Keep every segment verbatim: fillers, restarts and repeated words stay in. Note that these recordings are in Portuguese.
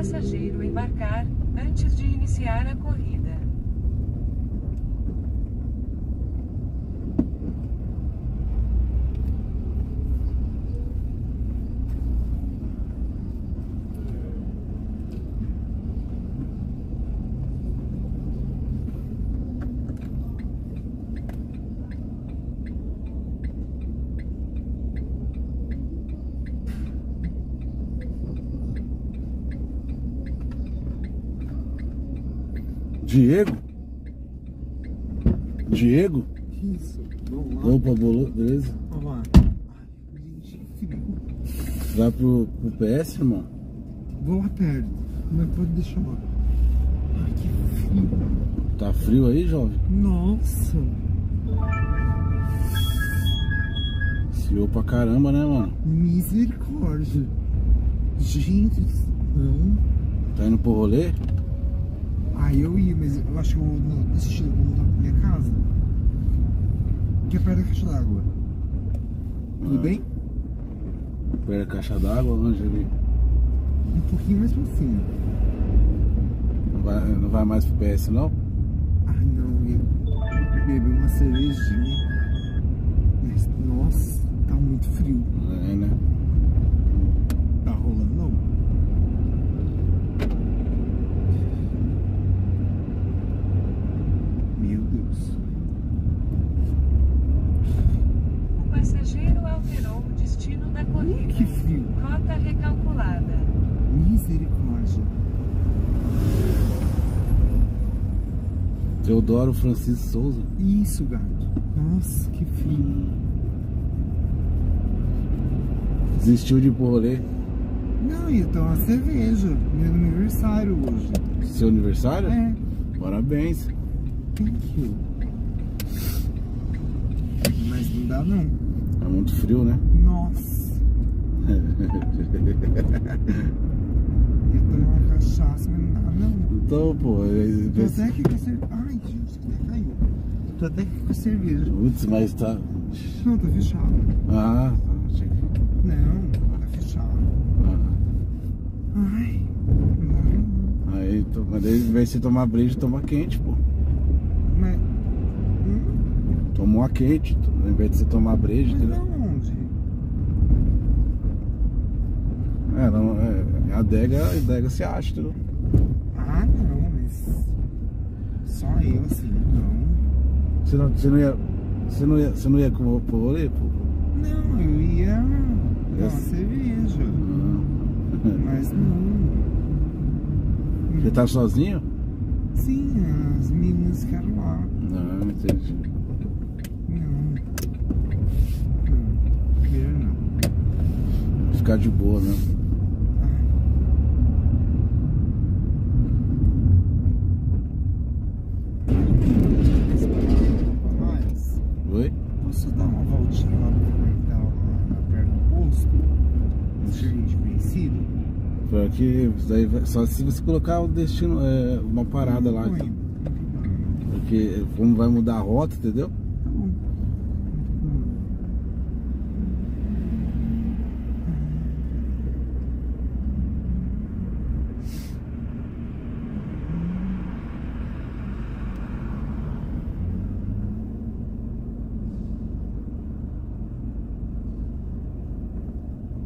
passageiro embarcar, antes de iniciar a corrida. Diego? Diego? Isso. Opa, bolo, beleza? Olá. Vai pro, pro P S, irmão? Vou lá perto, mas pode deixar. Ai, que frio. Tá frio aí, jovem? Nossa. Esfriou pra caramba, né, mano? Misericórdia. Gente, não. Tá indo pro rolê? Aí eu ia, mas eu acho que eu vou desistir, eu vou voltar pra minha casa. Que é perto da caixa d'água. Tudo ah. bem? Perto da caixa d'água, longe ali. Um pouquinho mais pra cima. Não vai, não vai mais pro P S não? Ah não, eu bebi uma cervejinha. Mas, nossa, tá muito frio. É, né? Tá rolando não? Que frio. Rota recalculada. Misericórdia. Deodoro Francisco Souza. Isso, gato. Nossa, que frio. Desistiu de ir pro rolê? Não, ia tomar cerveja. Meu aniversário hoje. Seu aniversário? É. Parabéns. Thank you. Mas não dá não. É muito frio, né? Nossa. Eu tô numa cachaça, mas não dá não. Então, pô, eu... tô até aqui com a cerveja. Ai, gente, que caiu. Tô até aqui com a cerveja. Putz, mas tá. Não, tá fechado. Ah, tá. Não, tá fechado. Ah. Ai, não. Aí, tô... mas daí vai se tomar breja, toma quente, pô. Mas. Hum? Tomou a quente, ao invés de você tomar breja, entendeu? É, não, é, a adega, a adega se acha, entendeu? Ah, não, mas... Só eu, assim, não... Você não, você não ia... Você não ia, você não ia pro rolê, pô? Não, eu ia... Não, ia... cerveja. Ah. Mas não... Você tá sozinho? Sim, as meninas ficaram lá. Ah, entendi. Não... Não, primeiro não. Ficar de boa, né? Porque daí vai, só se você colocar o destino, é, uma parada lá. Então. Porque como vai mudar a rota, entendeu? Tá bom.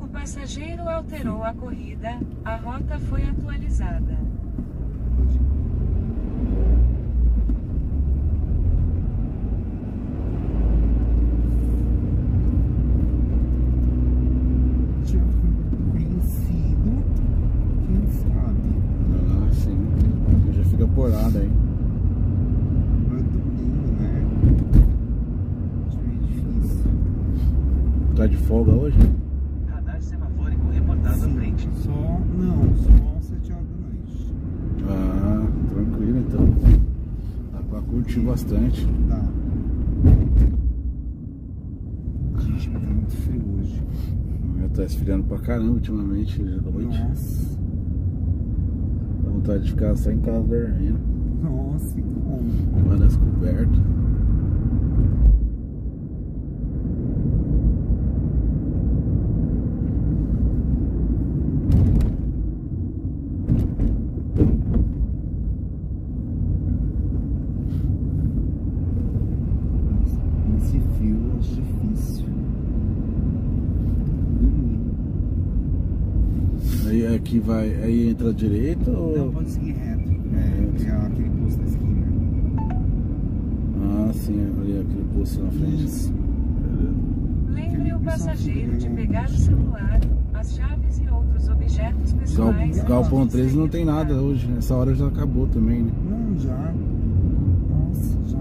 O passageiro alterou a corrida. A rota foi atualizada. Conhecido, quem sabe? Ah, sim. Já fica porada aí. Mas domingo, né? Meio difícil. Tá de folga hoje? Curti bastante. Tá. Gente, tá muito frio hoje. Já tá esfriando pra caramba ultimamente, já da noite. Nossa. Dá vontade de ficar só em casa dormindo. Nossa, que bom. Vai descoberto. É, aqui vai, aí entra à direita ou... Não, pode seguir reto. É, pegar aquele posto da esquina. Ah, sim, ali aquele posto na frente. Lembre o passageiro de pegar o celular, as chaves e outros objetos pessoais. O galpão treze não tem nada hoje, nessa hora já acabou também, né? Não, já. Nossa, já.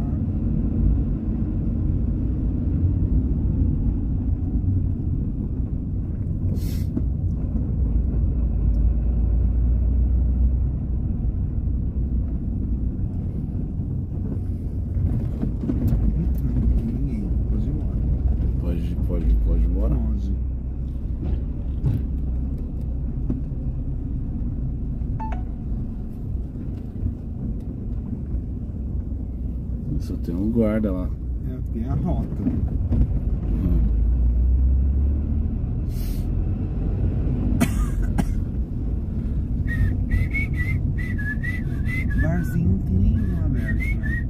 Só tem um guarda lá. É, tem a rota. Uhum. Barzinho não tem nenhum aberto, né?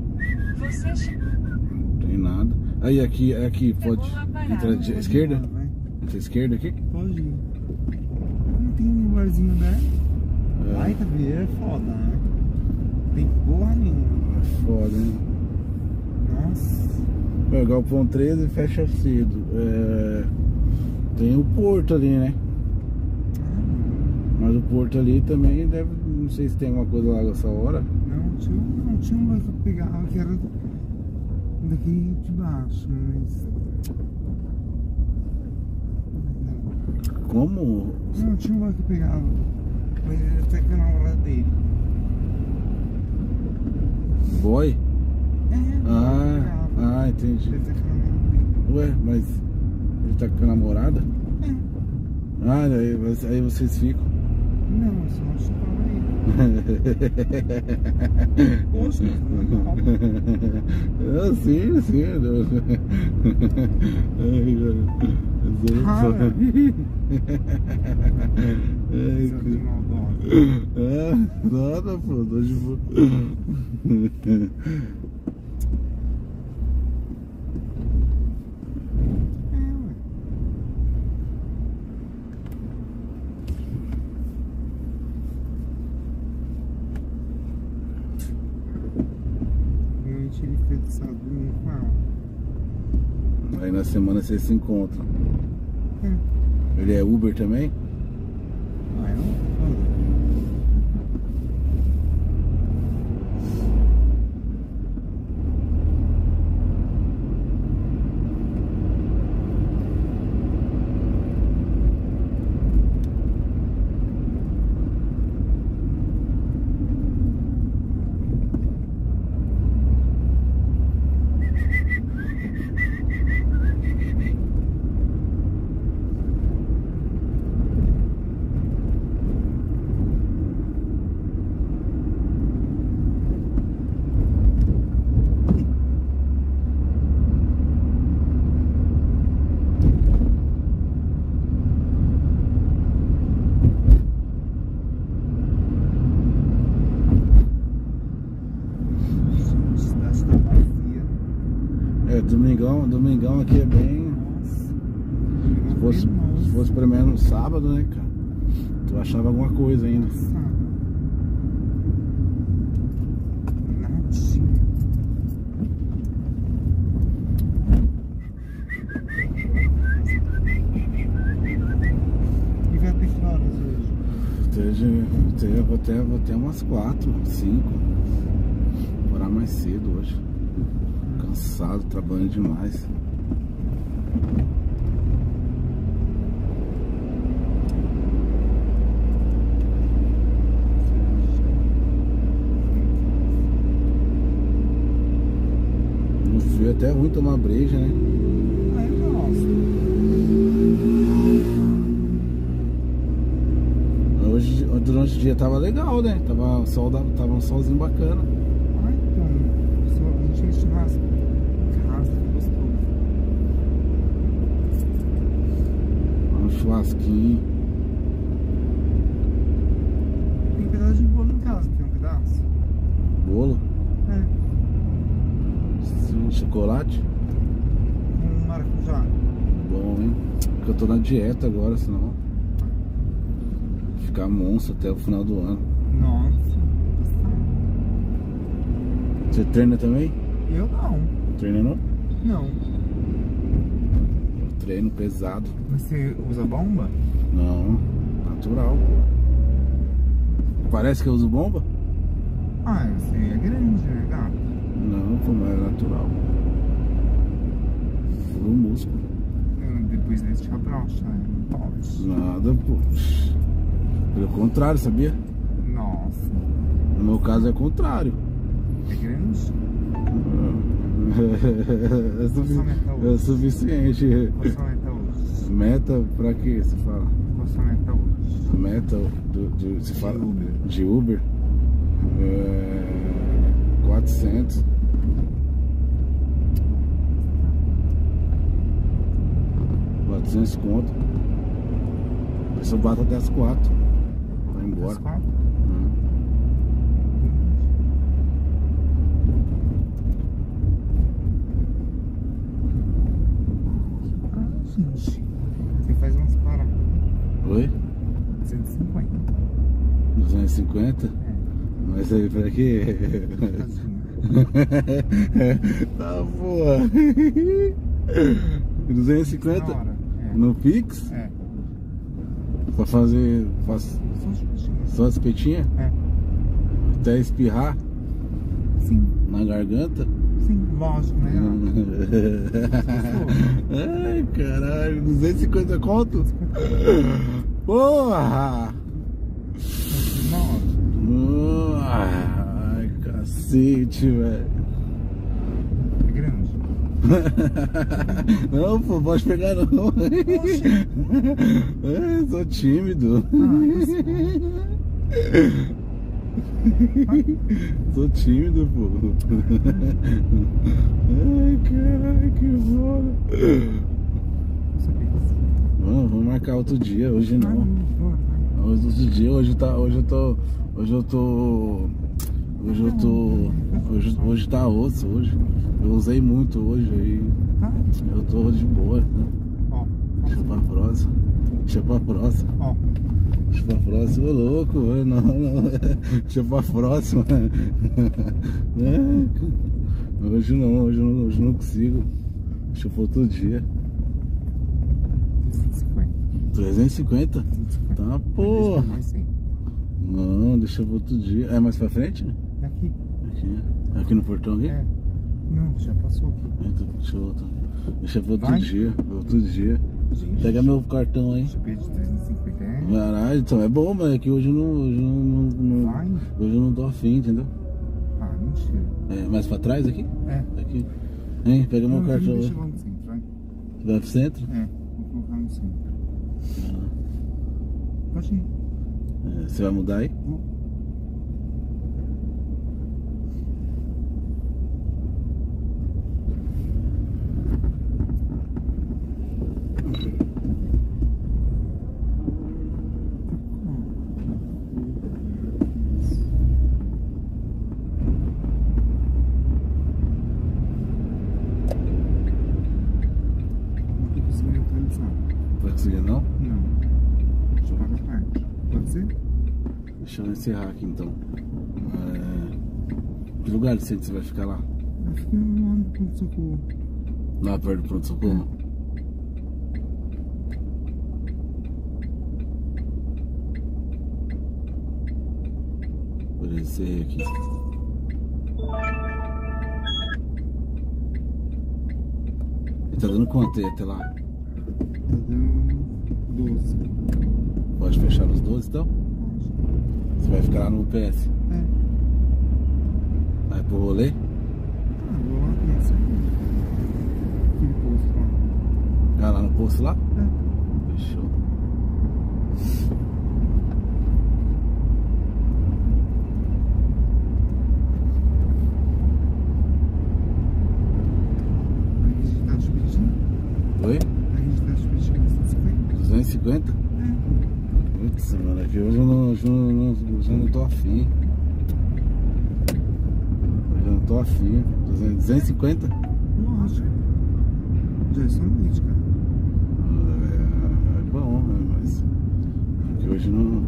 Você chegou. Não tem nada. Aí aqui, aqui pode entrar de esquerda? Vai. Entra à esquerda aqui? Pode ir. Não tem nenhum barzinho aberto. É. Ai, tá vendo? É foda, né? Não tem porra nenhuma. É foda, hein? É, galpão treze fecha cedo. É, tem o porto ali, né? Mas o porto ali também deve. Não sei se tem alguma coisa lá nessa hora. Não, tinha, não tinha uma que eu pegava que era daqui de baixo, mas. Como? Não, tinha uma que eu pegava. Mas era até que na hora dele. Boy? Ah, ah, entendi. Ele tá com a... Ué, mas ele tá com a namorada? É. Ah, aí, aí vocês ficam? Não, eu só acho que ele. Poxa, não. Sim, sim. Rara. Ai, que... É, nada, pô, tô de boa. Aí na semana vocês se encontram. Hum. Ele é Uber também? Ah, é Domingão, domingão aqui é bem. Se fosse, se fosse pelo menos sábado, né, cara? Tu achava alguma coisa ainda. E vai ter que horas hoje? Até, vou até, vou até umas quatro, cinco. Vou parar mais cedo hoje. Cansado, trabalhando demais. No frio é até ruim tomar breja, né? Ah, eu gosto. Hoje, durante o dia tava legal, né? Tava, sol, tava um solzinho bacana. Ai, então, só a gente churrasco. Churrasquinho. Tem pedaço de bolo em casa, tem um pedaço? Bolo? É. Sim, chocolate? Com maracujá. Bom, hein? Porque eu tô na dieta agora, senão. ficar monstro até o final do ano. Nossa. Você treina também? Eu não. Treina não? Não. Eu treino pesado. Mas você usa bomba? Não, natural. Parece que eu uso bomba? Ah, você é grande, gato. Não, como é natural. Furo o músculo. Eu, depois desse te abraço, não pode. Nada, pô. Pelo contrário, sabia? Nossa. No meu caso é o contrário. É grande? É, é, sufici é suficiente. Qual sua meta hoje? Meta pra que você fala? Qual sua meta hoje? A meta do, do, de, fala, Uber. de Uber? É, quatrocentos. quatrocentos conto. A pessoa bate até as quatro. Vai embora. Você faz umas paradas. Oi? duzentos e cinquenta. duzentos e cinquenta? É. Mas aí pra quê? Tá boa. duzentos e cinquenta? Hora, é. No Pix? É. Pra fazer. Faz... Só as espetinhas? É. Até espirrar? Sim. Na garganta? Sim, lógico, né? Ai, caralho, duzentos e cinquenta conto? Porra! Ai, cacete, velho. É grande. Não, pô, pode pegar não. É, sou tímido. Ah, tô tímido, pô. Ai, caralho, que foda. Mano, vamos marcar outro dia, hoje não. Hoje outro dia, hoje tá. Hoje eu tô. Hoje eu tô. Hoje eu tô. Hoje, hoje tá osso hoje. Eu usei muito hoje aí. Eu tô de boa, né? Deixa pra próxima. Deixa pra próxima. Deixa pra próxima, ô louco, não, não, deixa pra próxima. É, hoje não, hoje não, hoje não consigo. Deixa pra outro dia. trezentos e cinquenta? trezentos e cinquenta? Tá, porra. Não, deixa pra outro dia. É mais pra frente? Aqui. Aqui, aqui no portão aqui? É. Não, já passou aqui. Então, deixa, outro. deixa pra outro Vai. dia, pra outro dia. Gente, pega meu cartão aí. trezentos e cinquenta. Caralho, então é bom, mas é que hoje eu não, hoje eu não, não hoje eu não tô afim, entendeu? Ah, mentira. É, mais pra trás aqui? É. Aqui. Hein, pega não, meu cartão aí. Lá no centro, vai. Vai pro centro? É, vou colocar no centro. Ah. Pode ir. É, você vai mudar aí? Não. Não? Não. Deixa eu pagar a parte. Pode ser? Deixa eu encerrar aqui então. É... Que lugar de centro você vai ficar lá? Vai ficar lá no pronto-socorro. Lá perto do pronto-socorro? É. Vou encerrar aqui. E tá dando quanto aí até lá? doze. Pode fechar os doze então? Pode. Você vai ficar lá no U P S? É. Vai pro rolê? Ah, vou lá no posto. Aquele posto lá. Vai lá no posto lá? É. Fechou. A gente tá te pedindo? Oi? duzentos e cinquenta? É. Putz, mano, aqui hoje eu não, hoje eu não, hoje eu não tô afim. Hoje eu não tô afim. duzentos e cinquenta? Lógico. Já é só noite, cara. É, é bom, né? Mas. Aqui hoje não.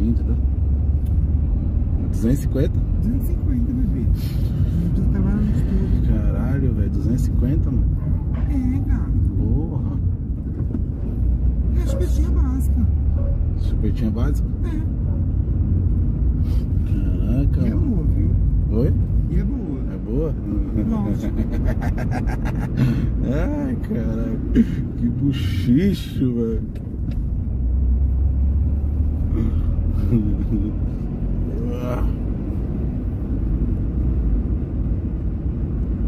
assim, entendeu? duzentos e cinquenta? duzentos e cinquenta, bebê. Eu tava lá no estudo. Caralho, velho, duzentos e cinquenta, mano. É, cara. Porra. É a chupetinha básica. Chupetinha básica? É. Caraca. É boa, viu? Oi? E é boa. É boa? Lógico. Ai, caralho. Que buchicho, velho.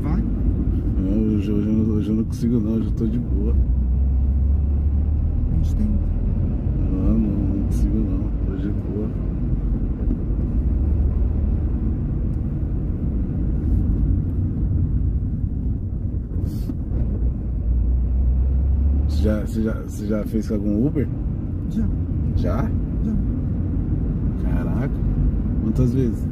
Vai? Não, hoje, hoje, hoje eu não consigo não, hoje eu tô de boa. A gente tem. Não, não, não consigo não, hoje é boa. Você já, você já, você já fez com algum Uber? Já. Já? Já. Caraca, quantas vezes?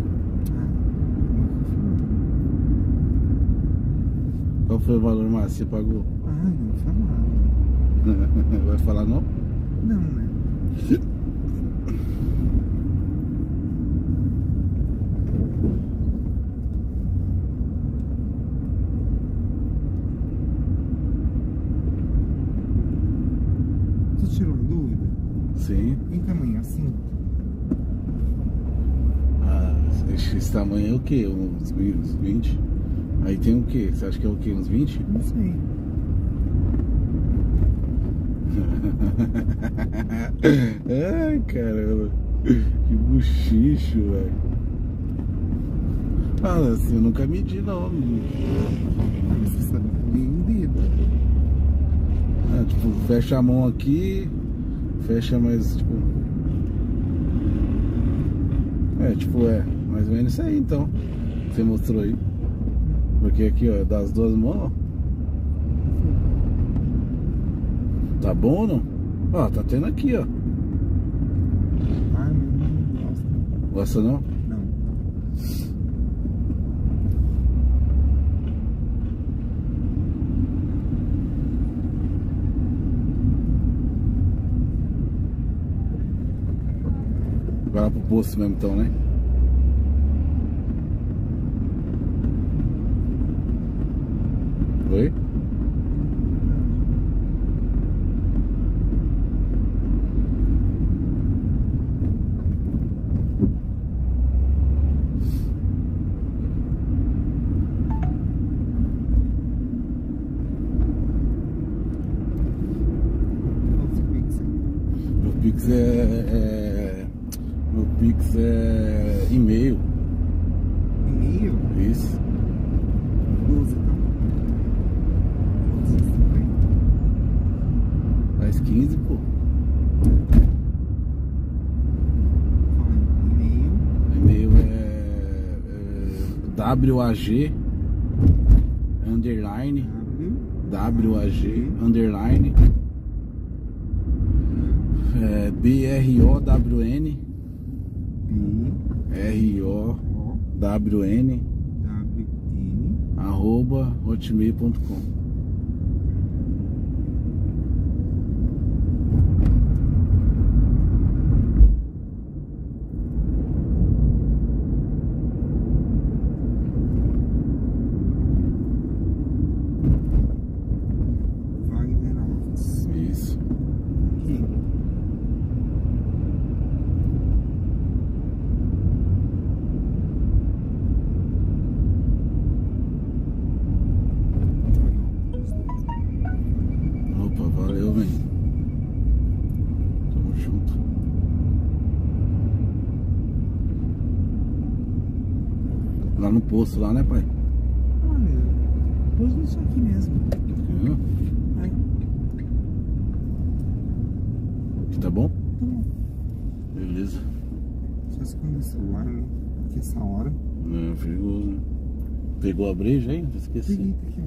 Qual foi o valor máximo que você pagou? Ah, não fala nada. Vai falar não? Não, né? Você tirou uma dúvida? Sim. Em tamanho assim? Esse tamanho é o que? Uns vinte? Aí tem o que? Você acha que é o que? Uns vinte? Não sei. Ai, caramba. Que buchicho, velho. Fala ah, assim, eu nunca medi não. Você sabe nem o dedo. Ah, tipo, fecha a mão aqui. Fecha mais, tipo. É, tipo, é. Mais ou menos isso aí, então. Você mostrou aí. Porque aqui, ó, das duas mãos, ó. Tá bom ou não? Ó, tá tendo aqui, ó. Ah, não gosto. Gosta não? Não. Vai lá pro posto mesmo, então, né? Oi? Meu Pix é, é meu Pix é e-mail. E-mail? Isso. quinze, pô. E-mail. E-mail é, é W A G underline W A G underline é, B R O W N R O W N arroba hotmail ponto com. Lá no posto lá, né, pai? Ah, meu. O posto é só aqui mesmo. É. Aí. Aqui tá bom? Tá bom. Beleza. Só se esconder o celular, né? Porque essa hora. É, perigoso, né? Pegou a breja aí? Esqueci. Peguei, tá aqui,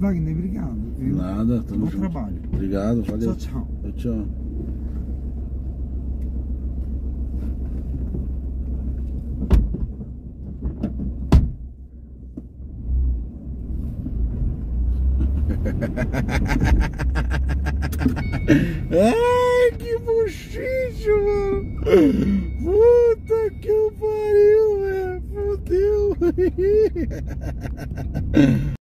ó. Wagner, obrigado. Viu? Nada, tamo junto. Bom trabalho. Obrigado, valeu. Tchau, tchau. Tchau. Ha, ha, ha, ha, ha. Ai, que bochicho, mano.